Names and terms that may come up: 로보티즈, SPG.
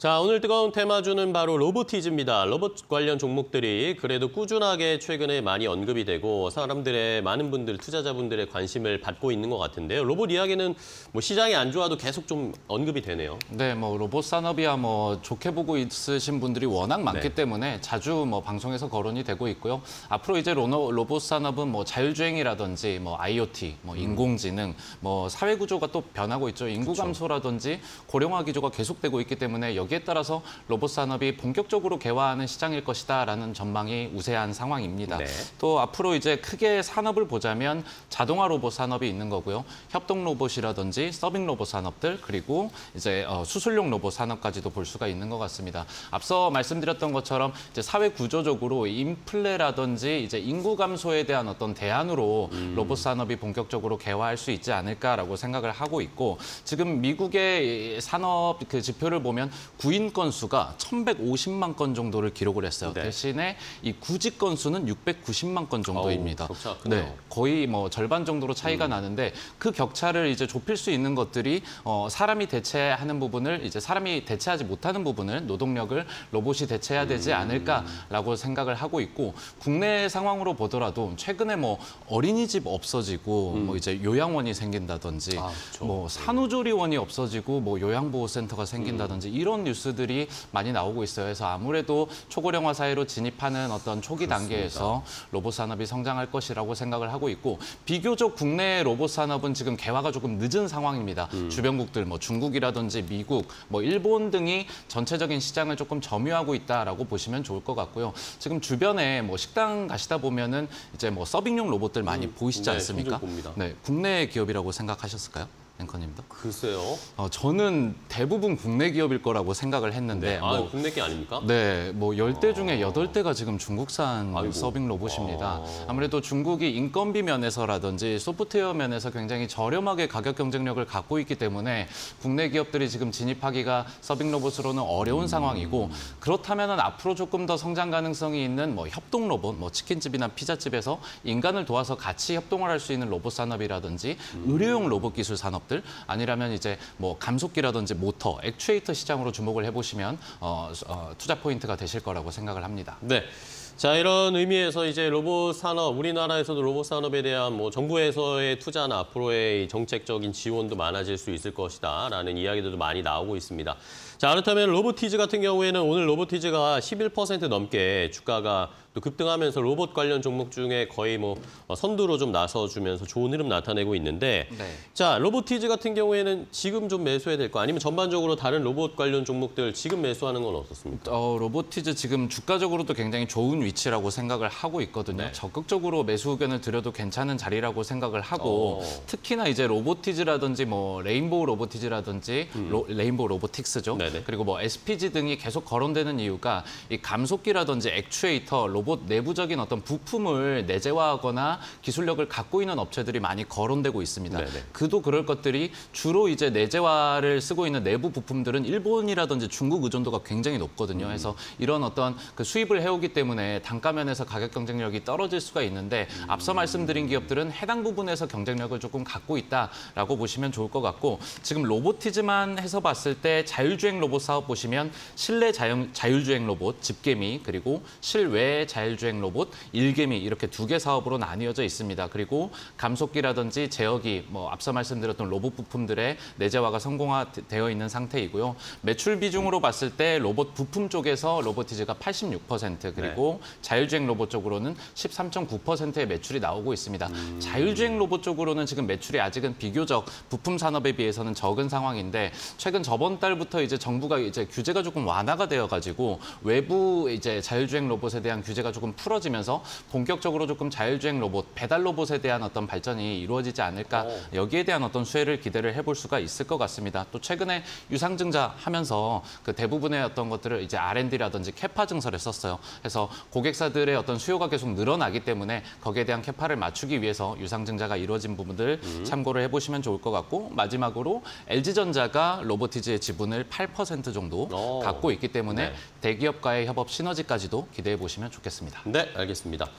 자, 오늘 뜨거운 테마주는 바로 로보티즈입니다. 로봇 관련 종목들이 그래도 꾸준하게 최근에 많이 언급이 되고 사람들의 많은 분들, 투자자분들의 관심을 받고 있는 것 같은데요. 로봇 이야기는 뭐 시장이 안 좋아도 계속 좀 언급이 되네요. 네, 뭐 로봇 산업이야 뭐 좋게 보고 있으신 분들이 워낙 많기 때문에 자주 뭐 방송에서 거론이 되고 있고요. 앞으로 이제 로봇 산업은 뭐 자율주행이라든지 뭐 IoT, 뭐 인공지능, 뭐 사회 구조가 또 변하고 있죠. 인구 감소라든지 고령화 기조가 계속되고 있기 때문에 여기에 따라서 로봇 산업이 본격적으로 개화하는 시장일 것이다라는 전망이 우세한 상황입니다. 네. 또 앞으로 이제 크게 산업을 보자면 자동화 로봇 산업이 있는 거고요. 협동 로봇이라든지 서빙 로봇 산업들 그리고 이제 수술용 로봇 산업까지도 볼 수가 있는 것 같습니다. 앞서 말씀드렸던 것처럼 이제 사회 구조적으로 인플레라든지 이제 인구 감소에 대한 어떤 대안으로 로봇 산업이 본격적으로 개화할 수 있지 않을까라고 생각을 하고 있고 지금 미국의 산업 그 지표를 보면 구인 건수가 1,150만 건 정도를 기록을 했어요. 네. 대신에 이 구직 건수는 690만 건 정도입니다. 네, 거의 뭐 절반 정도로 차이가 나는데 그 격차를 이제 좁힐 수 있는 것들이 사람이 대체하는 부분을 이제 사람이 대체하지 못하는 부분을 노동력을 로봇이 대체해야 되지 않을까라고 생각을 하고 있고 국내 상황으로 보더라도 최근에 뭐 어린이집 없어지고 뭐 이제 요양원이 생긴다든지 뭐 산후조리원이 없어지고 뭐 요양보호센터가 생긴다든지 이런 뉴스들이 많이 나오고 있어요. 그래서 아무래도 초고령화 사회로 진입하는 어떤 초기 단계에서 로봇 산업이 성장할 것이라고 생각을 하고 있고 비교적 국내 로봇 산업은 지금 개화가 조금 늦은 상황입니다. 주변국들 뭐 중국이라든지 미국, 뭐 일본 등이 전체적인 시장을 조금 점유하고 있다라고 보시면 좋을 것 같고요. 지금 주변에 뭐 식당 가시다 보면은 이제 뭐 서빙용 로봇들 많이 보이시지 않습니까? 네, 국내 기업이라고 생각하셨을까요? 앵커님도? 글쎄요. 저는 대부분 국내 기업일 거라고 생각을 했는데. 네. 아, 뭐, 국내 게 아닙니까? 네, 뭐 10대 중에 8대가 지금 중국산 서빙 로봇입니다. 아무래도 중국이 인건비 면에서라든지 소프트웨어 면에서 굉장히 저렴하게 가격 경쟁력을 갖고 있기 때문에 국내 기업들이 지금 진입하기가 서빙 로봇으로는 어려운 상황이고 그렇다면 앞으로 조금 더 성장 가능성이 있는 뭐 협동 로봇, 뭐 치킨집이나 피자집에서 인간을 도와서 같이 협동을 할 수 있는 로봇 산업이라든지 의료용 로봇 기술 산업 아니라면 이제 뭐 감속기라든지 모터, 액추에이터 시장으로 주목을 해보시면 투자 포인트가 되실 거라고 생각을 합니다. 네. 자, 이런 의미에서 이제 로봇 산업, 우리나라에서도 로봇 산업에 대한 뭐 정부에서의 투자나 앞으로의 정책적인 지원도 많아질 수 있을 것이다라는 이야기들도 많이 나오고 있습니다. 자, 그렇다면 로보티즈 같은 경우에는 오늘 로보티즈가 11% 넘게 주가가 또 급등하면서 로봇 관련 종목 중에 거의 뭐 선두로 좀 나서주면서 좋은 흐름 나타내고 있는데 네. 자, 로보티즈 같은 경우에는 지금 좀 매수해야 될 거 아니면 전반적으로 다른 로봇 관련 종목들 지금 매수하는 건 어떻습니까? 로보티즈 지금 주가적으로도 굉장히 좋은 위치라고 생각을 하고 있거든요. 네. 적극적으로 매수 의견을 드려도 괜찮은 자리라고 생각을 하고 특히나 이제 로보티즈라든지 뭐 레인보우 로보티즈라든지 레인보우 로보틱스죠. 네. 그리고 뭐 SPG 등이 계속 거론되는 이유가 이 감속기라든지 액추에이터, 로봇 내부적인 어떤 부품을 내재화하거나 기술력을 갖고 있는 업체들이 많이 거론되고 있습니다. 네네. 그도 그럴 것들이 주로 이제 내재화를 쓰고 있는 내부 부품들은 일본이라든지 중국 의존도가 굉장히 높거든요. 그래서 이런 어떤 그 수입을 해오기 때문에 단가 면에서 가격 경쟁력이 떨어질 수가 있는데 앞서 말씀드린 기업들은 해당 부분에서 경쟁력을 조금 갖고 있다라고 보시면 좋을 것 같고 지금 로보티즈만 해서 봤을 때 자율주행 로봇 사업 보시면 실내 자율주행 로봇, 집개미, 그리고 실외 자율주행 로봇, 일개미 이렇게 2개 사업으로 나뉘어져 있습니다. 그리고 감속기라든지 제어기, 뭐 앞서 말씀드렸던 로봇 부품들의 내재화가 성공화되어 있는 상태이고요. 매출 비중으로 봤을 때 로봇 부품 쪽에서 로보티즈가 86% 그리고 자율주행 로봇 쪽으로는 13.9%의 매출이 나오고 있습니다. 자율주행 로봇 쪽으로는 지금 매출이 아직은 비교적 부품 산업에 비해서는 적은 상황인데 최근 저번 달부터 이제 정부가 이제 규제가 조금 완화가 되어가지고 외부 이제 자율주행 로봇에 대한 규제가 조금 풀어지면서 본격적으로 조금 자율주행 로봇, 배달 로봇에 대한 어떤 발전이 이루어지지 않을까 여기에 대한 어떤 수혜를 기대를 해볼 수가 있을 것 같습니다. 또 최근에 유상증자 하면서 그 대부분의 어떤 것들을 이제 R&D라든지 캐파 증설을 썼어요. 그래서 고객사들의 어떤 수요가 계속 늘어나기 때문에 거기에 대한 캐파를 맞추기 위해서 유상증자가 이루어진 부분들 참고를 해보시면 좋을 것 같고 마지막으로 LG전자가 로보티즈의 지분을 8% 정도 갖고 있기 때문에 대기업과의 협업 시너지까지도 기대해 보시면 좋겠습니다. 네, 알겠습니다.